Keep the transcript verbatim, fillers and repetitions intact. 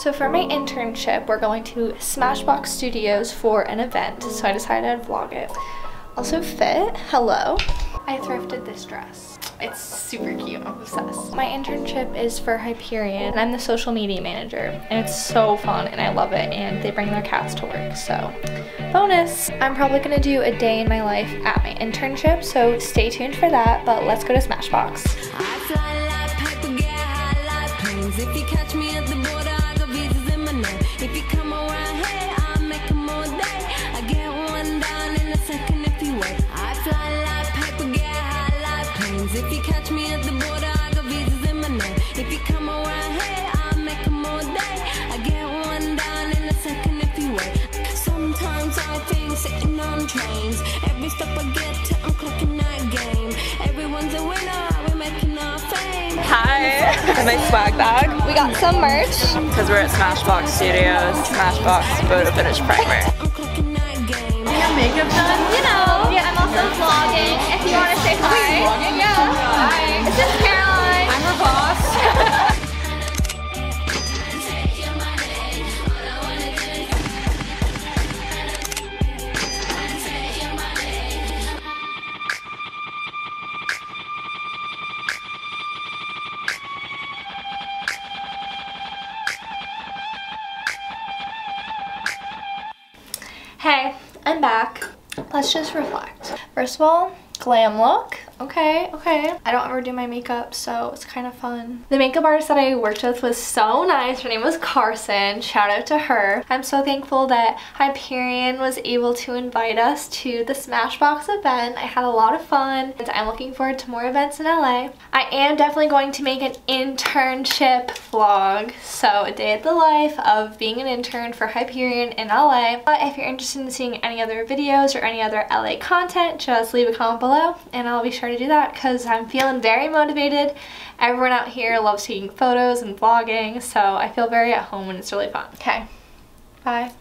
So for my internship, we're going to Smashbox Studios for an event, so I decided I'd vlog it. Also fit, hello. I thrifted this dress. It's super cute, I'm obsessed. My internship is for Hyperion, and I'm the social media manager, and it's so fun, and I love it, and they bring their cats to work, so bonus. I'm probably gonna do a day in my life at my internship, so stay tuned for that, but let's go to Smashbox. I fly like paper, get high like planes. If you catch me at the border, I got visas in my name. If you come around here, I'll make them all day. I get one down in a second if you wait. I fly like paper, get high like planes. If you catch me at the border, I got visas in my name. If you come around here, I'll make them all day. I get one down in a second if you wait. Sometimes I think sitting on trains. Every stop I get to, I'm clocking that game. Everyone's a winner. Hi, my swag bag. We got some merch. Because we're at Smashbox Studios, Smashbox Photo Finish Primer. You have makeup done? You know. Yeah, I'm also vlogging. If you want to say hi. Yeah. Hi. This is Caroline. I'm her boss. Hey, I'm back. Let's just reflect. First of all, glam look. Okay, okay. I don't ever do my makeup, so it's kind of fun. The makeup artist that I worked with was so nice. Her name was Carson. Shout out to her. I'm so thankful that Hyperion was able to invite us to the Smashbox event. I had a lot of fun, and I'm looking forward to more events in L A. I am definitely going to make an internship vlog, so a day at the life of being an intern for Hyperion in L A. But if you're interested in seeing any other videos or any other L A content, just leave a comment below, and I'll be sure to do that because I'm feeling very motivated. Everyone out here loves taking photos and vlogging, so I feel very at home and it's really fun. Okay, bye.